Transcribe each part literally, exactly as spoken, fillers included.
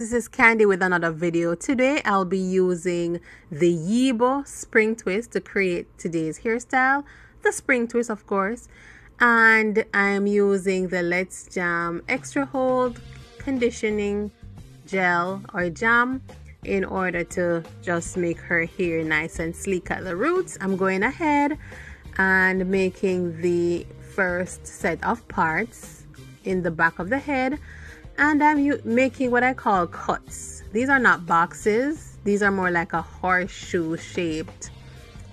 This is Candy with another video. Today I'll be using the Yebo spring twist to create today's hairstyle, the spring twist of course, and I'm using the Let's Jam extra hold conditioning gel or jam in order to just make her hair nice and sleek at the roots. I'm going ahead and making the first set of parts in the back of the head, and I'm making what I call cuts. These are not boxes, these are more like a horseshoe shaped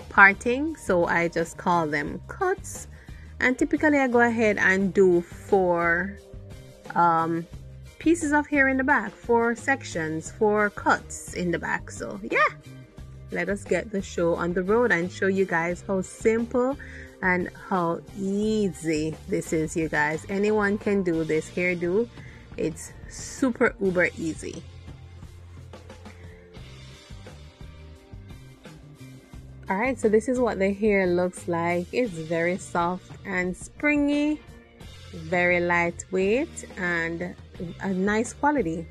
parting, so I just call them cuts. And typically I go ahead and do four um, pieces of hair in the back, four sections, four cuts in the back. So yeah, let us get the show on the road and show you guys how simple and how easy this is, you guys. Anyone can do this hairdo. It's super uber easy. Alright, so this is what the hair looks like. It's very soft and springy, very lightweight, and a nice quality.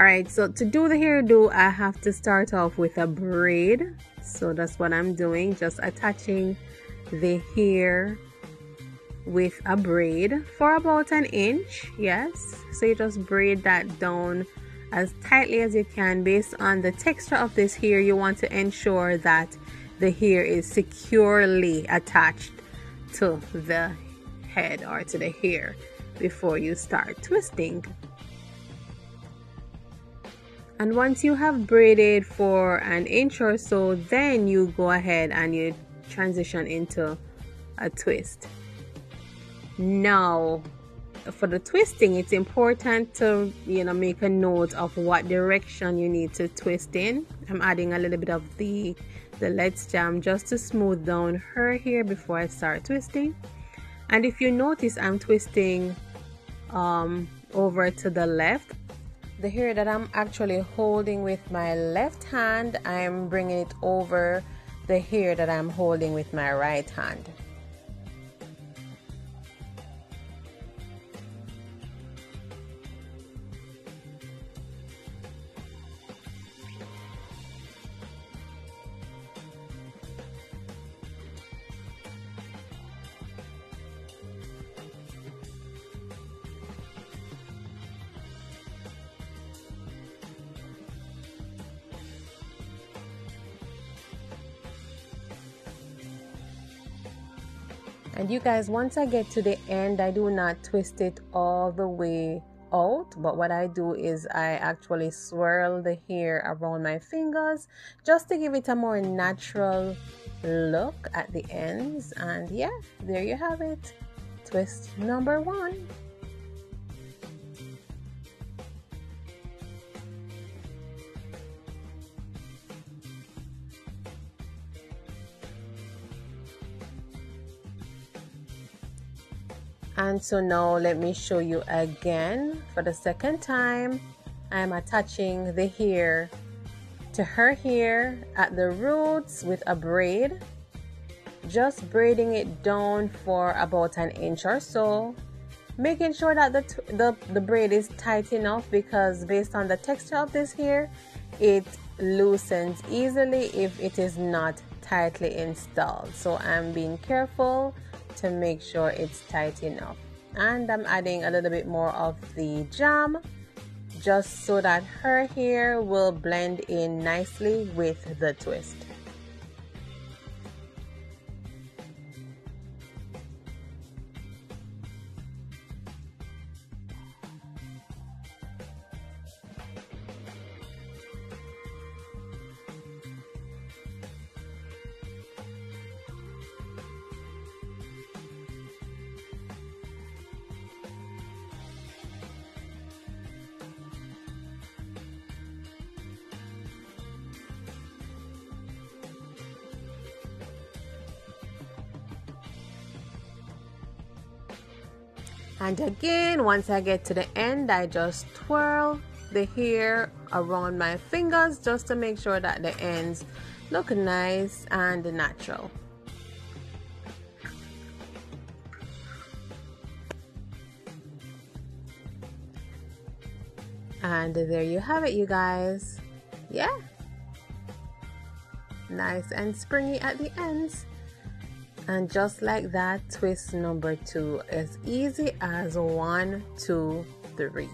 Alright, so to do the hairdo, I have to start off with a braid. So that's what I'm doing, just attaching the hair with a braid for about an inch. Yes, so you just braid that down as tightly as you can. Based on the texture of this hair, you want to ensure that the hair is securely attached to the head or to the hair before you start twisting. And once you have braided for an inch or so, then you go ahead and you transition into a twist. Now, for the twisting, it's important to, you know, make a note of what direction you need to twist in. I'm adding a little bit of the, the Let's Jam just to smooth down her hair before I start twisting. And if you notice, I'm twisting um, over to the left. The hair that I'm actually holding with my left hand, I'm bringing it over the hair that I'm holding with my right hand. And you guys, once I get to the end, I do not twist it all the way out, but what I do is I actually swirl the hair around my fingers just to give it a more natural look at the ends. And yeah, there you have it. Twist number one. And so now let me show you again for the second time. I'm attaching the hair to her hair at the roots with a braid, just braiding it down for about an inch or so, making sure that the, the, the braid is tight enough, because based on the texture of this hair, it loosens easily if it is not tightly installed. So I'm being careful to make sure it's tight enough, and I'm adding a little bit more of the jam just so that her hair will blend in nicely with the twist. And again, once I get to the end, I just twirl the hair around my fingers just to make sure that the ends look nice and natural. And there you have it, you guys. Yeah, nice and springy at the ends. And just like that, twist number two is easy as one, two, three.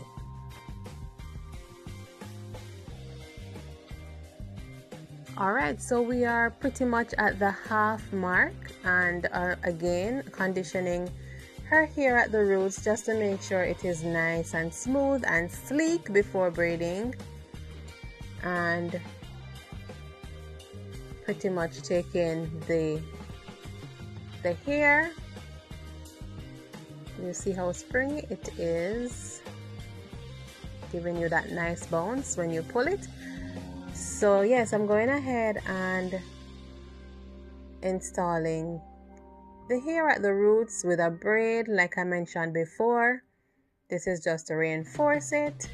Alright, so we are pretty much at the half mark and are again conditioning her hair at the roots just to make sure it is nice and smooth and sleek before braiding. And pretty much taking the the hair, you see how springy it is, giving you that nice bounce when you pull it. So yes, I'm going ahead and installing the hair at the roots with a braid like I mentioned before. This is just to reinforce it.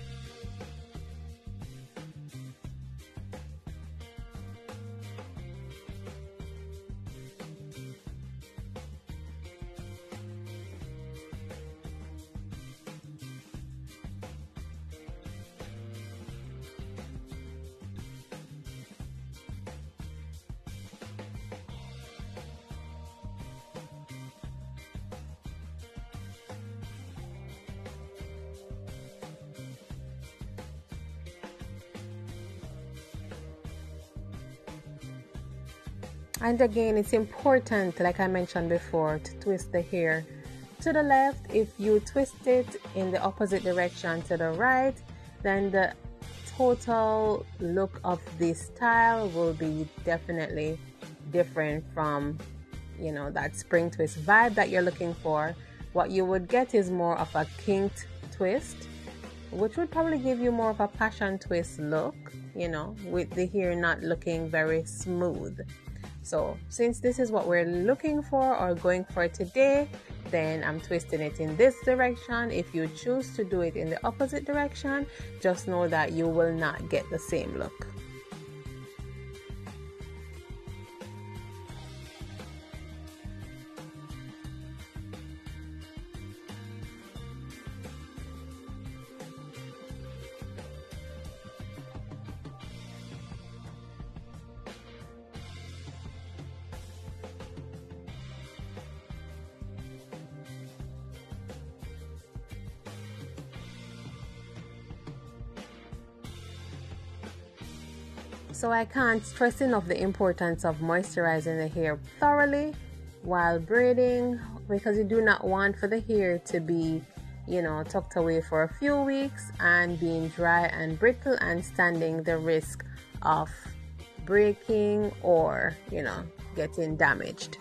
And again, it's important, like I mentioned before, to twist the hair to the left. If you twist it in the opposite direction to the right, then the total look of this style will be definitely different from, you know, that spring twist vibe that you're looking for. What you would get is more of a kinked twist, which would probably give you more of a passion twist look, you know, with the hair not looking very smooth. So since this is what we're looking for or going for today, then I'm twisting it in this direction. If you choose to do it in the opposite direction, just know that you will not get the same look. So I can't stress enough the importance of moisturizing the hair thoroughly while braiding, because you do not want for the hair to be, you know, tucked away for a few weeks and being dry and brittle and standing the risk of breaking or, you know, getting damaged.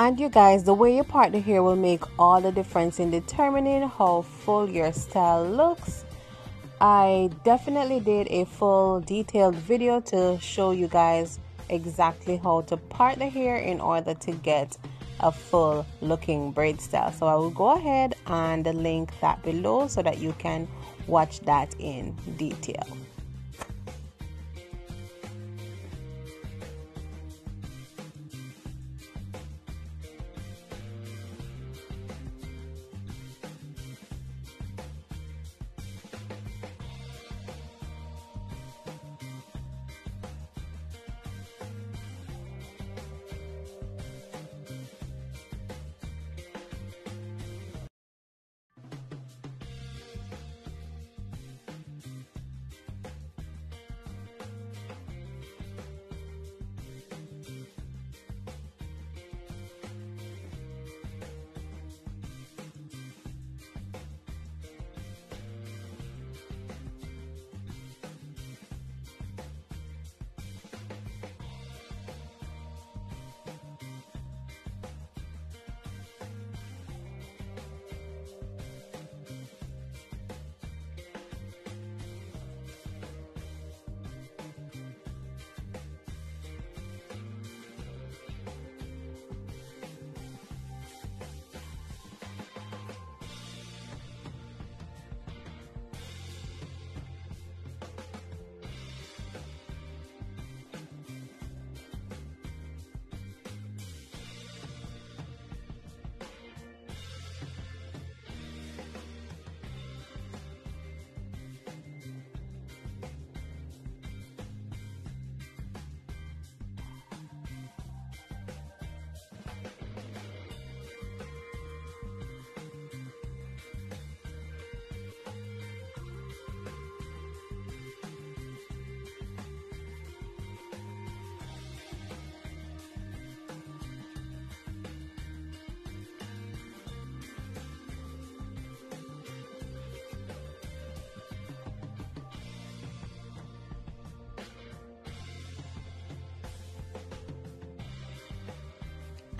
And you guys, the way you part the hair will make all the difference in determining how full your style looks. I definitely did a full detailed video to show you guys exactly how to part the hair in order to get a full looking braid style. So I will go ahead and link that below so that you can watch that in detail.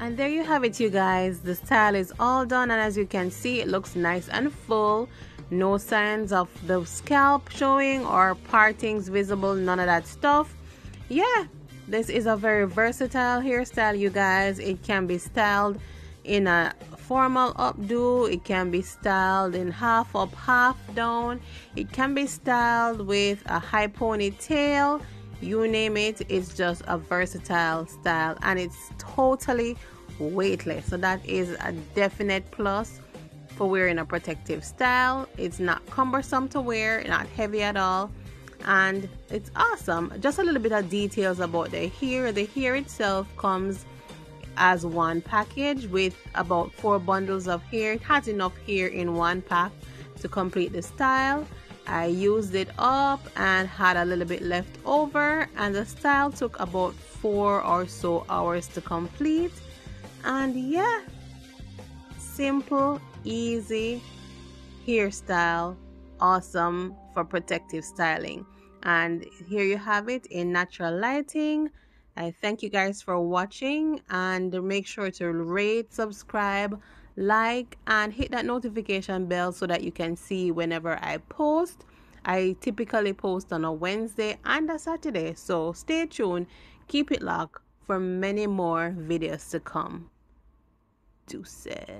And there you have it, you guys. The style is all done, and as you can see, it looks nice and full. No signs of the scalp showing or partings visible, none of that stuff. Yeah, this is a very versatile hairstyle, you guys. It can be styled in a formal updo, it can be styled in half up, half down, it can be styled with a high ponytail. You name it, it's just a versatile style, and it's totally weightless. So that is a definite plus for wearing a protective style. It's not cumbersome to wear, not heavy at all, and it's awesome. Just a little bit of details about the hair. The hair itself comes as one package with about four bundles of hair. It has enough hair in one pack to complete the style. I used it up and had a little bit left over, and the style took about four or so hours to complete. And yeah, simple, easy hairstyle, awesome for protective styling. And here you have it in natural lighting. I thank you guys for watching, and make sure to rate, subscribe, like, and hit that notification bell so that you can see whenever I post. I typically post on a Wednesday and a Saturday, so stay tuned, keep it locked for many more videos to come. Deuces.